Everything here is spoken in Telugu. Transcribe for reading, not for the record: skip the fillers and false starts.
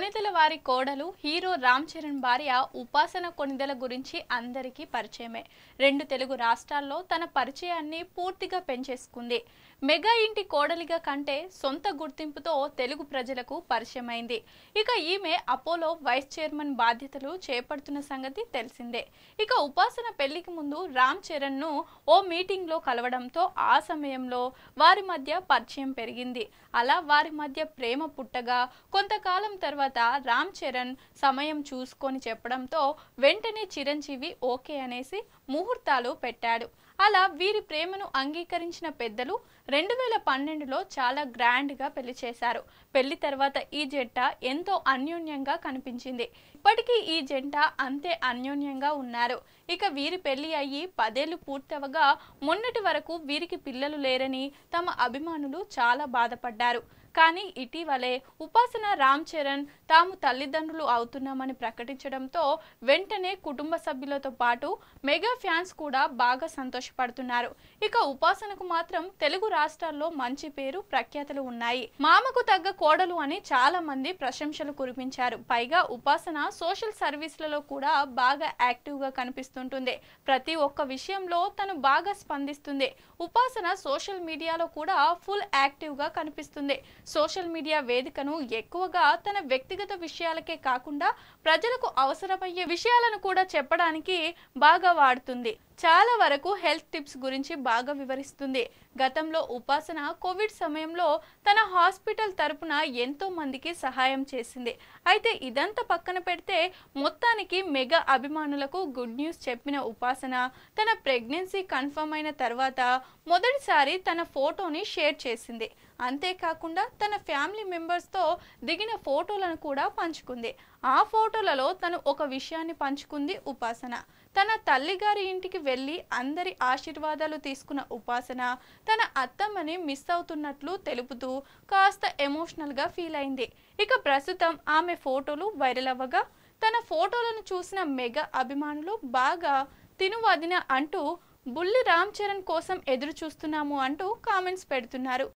కొనిదెల వారి కోడలు హీరో రామ్ చరణ్ భార్య ఉపాసన కొనిదెల గురించి అందరికీ పరిచయమే. రెండు తెలుగు రాష్ట్రాల్లో తన పరిచయాన్ని పూర్తిగా పెంచేసుకుంది. మెగా ఇంటి కోడలిగా కంటే సొంత గుర్తింపుతో తెలుగు ప్రజలకు పరిచయమైంది. ఇక ఈమె అపోలో వైస్ చైర్మన్ బాధ్యతలు చేపడుతున్న సంగతి తెలిసిందే. ఇక ఉపాసన పెళ్లికి ముందు రామ్ చరణ్ను ఓ మీటింగ్లో కలవడంతో ఆ సమయంలో వారి మధ్య పరిచయం పెరిగింది. అలా వారి మధ్య ప్రేమ పుట్టగా కొంతకాలం తర్వాత రామ్ చరణ్ సమయం చూసుకొని చెప్పడంతో వెంటనే చిరంజీవి ఓకే అనేసి ముహూర్తాలు పెట్టాడు. అలా వీరి ప్రేమను అంగీకరించిన పెద్దలు 2012లో చాలా గ్రాండ్గా పెళ్లి చేశారు. పెళ్లి తర్వాత ఈ జంట ఎంతో అన్యోన్యంగా కనిపించింది. ఇప్పటికీ ఈ జంట అంతే అన్యోన్యంగా ఉన్నారు. ఇక వీరి పెళ్లి అయ్యి 10 ఏళ్లు పూర్తవగా మొన్నటి వరకు వీరికి పిల్లలు లేరని తమ అభిమానులు చాలా బాధపడ్డారు. కానీ ఇటీవలే ఉపాసన రామ్ చరణ్ తాము తల్లిదండ్రులు అవుతున్నామని ప్రకటించడంతో వెంటనే కుటుంబ సభ్యులతో పాటు మెగా ఫ్యాన్స్ కూడా బాగా సంతోషపడుతున్నారు. ఇక ఉపాసనకు మాత్రం తెలుగు రాష్ట్రాల్లో మంచి పేరు ప్రఖ్యాతలు ఉన్నాయి. మామకు తగ్గ కోడలు అని చాలా మంది ప్రశంసలు కురిపించారు. పైగా ఉపాసన సోషల్ సర్వీస్లలో కూడా బాగా యాక్టివ్గా కనిపిస్తుంటుంది. ప్రతి ఒక్క విషయంలో తను బాగా స్పందిస్తుంది. ఉపాసన సోషల్ మీడియాలో కూడా ఫుల్ యాక్టివ్గా కనిపిస్తుంది. సోషల్ మీడియా వేదికను ఎక్కువగా తన వ్యక్తిగత విషయాలకే కాకుండా ప్రజలకు అవసరమయ్యే విషయాలను కూడా చెప్పడానికి బాగా వాడుతుంది. చాలా వరకు హెల్త్ టిప్స్ గురించి బాగా వివరిస్తుంది. గతంలో ఉపాసన కోవిడ్ సమయంలో తన హాస్పిటల్ తరపున ఎంతో మందికి సహాయం చేసింది. అయితే ఇదంతా పక్కన పెడితే మొత్తానికి మెగా అభిమానులకు గుడ్ న్యూస్ చెప్పిన ఉపాసన తన ప్రెగ్నెన్సీ కన్ఫర్మ్ అయిన తర్వాత మొదటిసారి తన ఫోటోని షేర్ చేసింది. అంతేకాకుండా తన ఫ్యామిలీ మెంబర్స్తో దిగిన ఫోటోలను కూడా పంచుకుంది. ఆ ఫోటోలలో తను ఒక విషయాన్ని పంచుకుంది. ఉపాసన తన తల్లిగారి ఇంటికి వెళ్ళి అందరి ఆశీర్వాదాలు తీసుకున్న ఉపాసన తన అత్తమ్మని మిస్ అవుతున్నట్లు తెలుపుతూ కాస్త ఎమోషనల్గా ఫీల్ అయింది. ఇక ప్రస్తుతం ఆమె ఫోటోలు వైరల్ అవ్వగా తన ఫోటోలను చూసిన మెగా అభిమానులు బాగా తినువదిన అంటూ బుల్లి రామ్ చరణ్ కోసం ఎదురు చూస్తున్నాము అంటూ కామెంట్స్ పెడుతున్నారు.